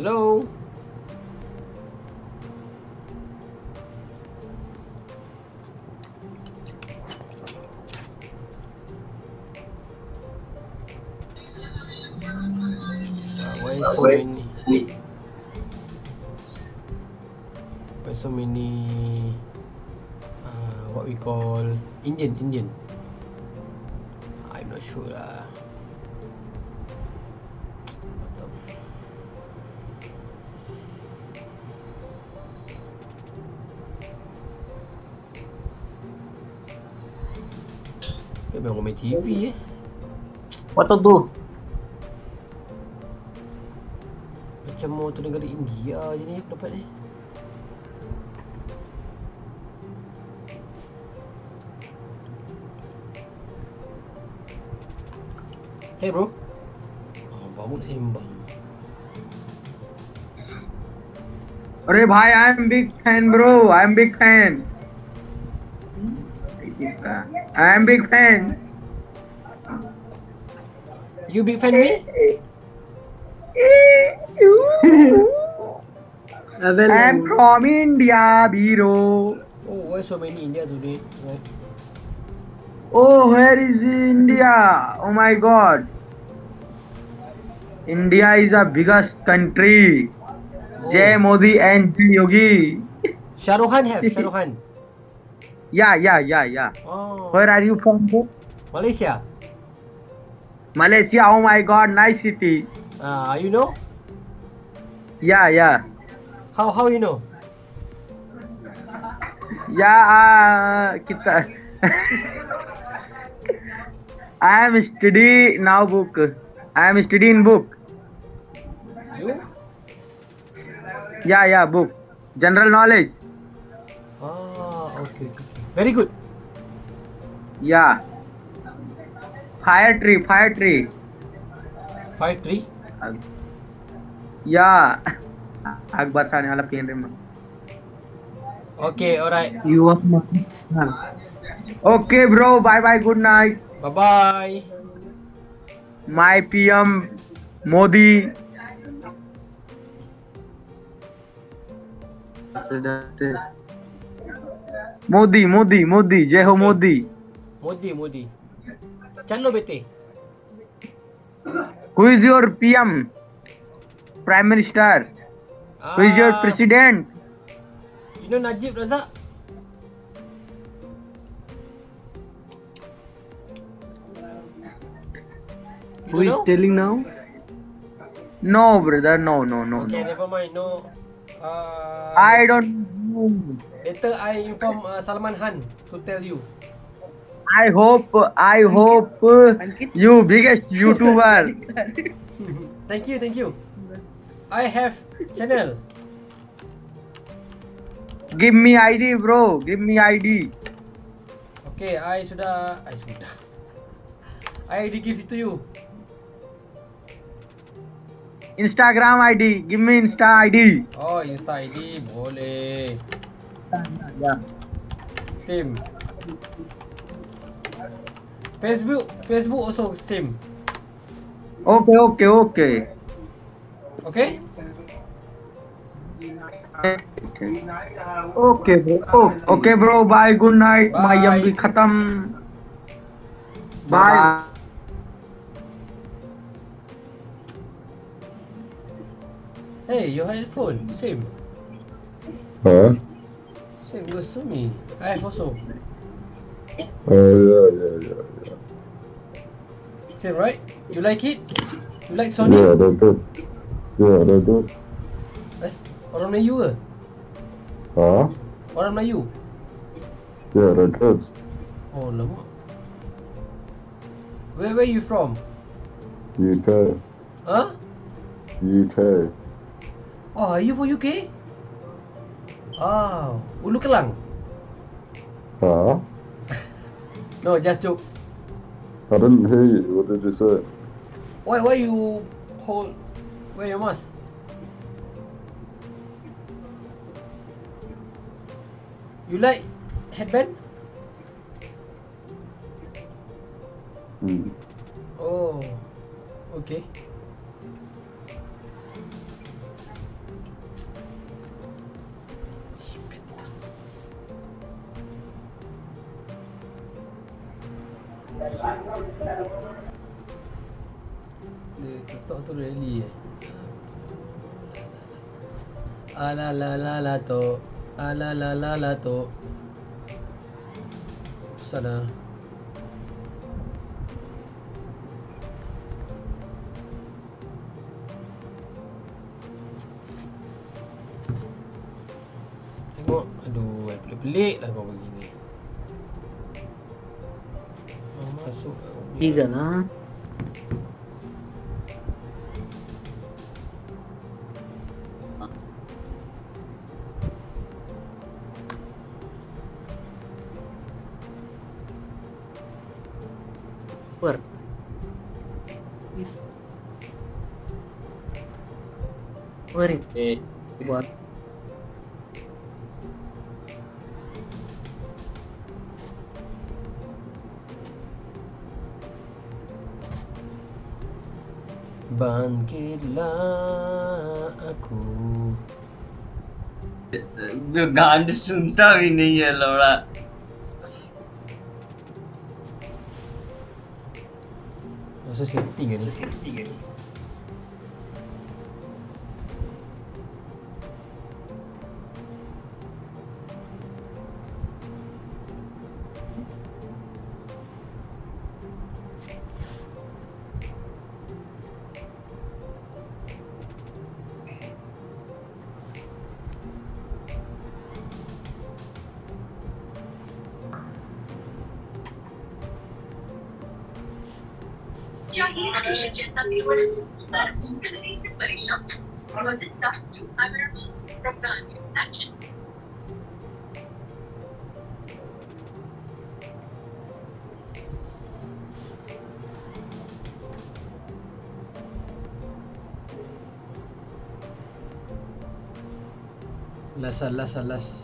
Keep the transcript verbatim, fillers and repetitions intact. Hello? Why so many? Why so many? Uh, what we call Indian, Indian. I'm not sure lah. Dia baru main T V eh. What to do? Macam mau tu negara India je ni aku dapat ni. Hey bro. Ah, baru sembang. Arey bhai, I am big fan bro. I am big fan. I am big fan. You big fan me? I am from India, bro. Oh, why so many India today? Why? Oh, where is India? Oh my God! India is the biggest country. Oh. Jai Modi and Jai Yogi. Shah Rukh Khan have Shah Rukh Khan. Yeah, yeah, yeah, yeah. Oh. Where are you from, bro? Malaysia. Malaysia. Oh my God, nice city. Ah, uh, you know? Yeah, yeah. How how you know? Yeah, uh, kita. I am study now book. I am studying book. You? Yeah, yeah, book. General knowledge. Ah, okay, okay, okay. Very good. Yeah. Fire tree, fire tree. Fire tree? Yeah. आग बरसाने वाला केंद्र में। Okay, alright. You are my man. Okay, bro. Bye, bye. Good night. Bye, bye. My P M Modi. Modi, Modi, Modi. जय हो Modi. Modi, Modi. चलो बेटे. Who is your P M? Prime Minister. Ah, who is your president? You know Najib Razak? You who is know? Telling now? No, brother, no, no, no. Okay, no. Never mind, no. Uh, I don't know. Later, I inform uh, Salman Han to tell you. I hope, I hope uh, you biggest YouTuber. Thank you, thank you. I have channel. Give me I D, bro. Give me I D. Okay, I sudah, I sudah. I D give it to you. Instagram I D. Give me Insta I D. Oh, Insta I D, boleh. Yeah. Same. Facebook, Facebook also same. Okay, okay, okay. Okay? Okay, bro. Oh, okay, bro. Bye. Good night. Bye. My yam bhi khatam. Bye. Bye. Hey, your headphone. Same. Huh? Same goes to me. I have also. Oh, yeah, yeah, yeah, yeah. Same, right? You like it? You like Sony? Yeah, don't do it. Yeah, don't do it. Eh? Orang Melayu ke? Huh? Orang Melayu? Yeah, don't do it. Oh, lama. Where were you from? U K. Huh? U K. Oh, are you from U K? Oh, Ulu Kelang? Huh? No, just joke. I didn't hear you. What did you say? Why, why you hold... Where your mask? You like headband? Hmm. Oh, okay. तो रैली है आला ला ला ला तो आला ला ला ला तो सना tengok aduh pelik-pelik lah kau begini masuk tiga lah पर पर ए बात बांधकेला aku जो गान सुनता भी नहीं है लौड़ा Masuk safety ke ni? Safety ke ni? Chinese patients and viewers are increasingly patient for the staff to emerge from the infection. Las, las, las.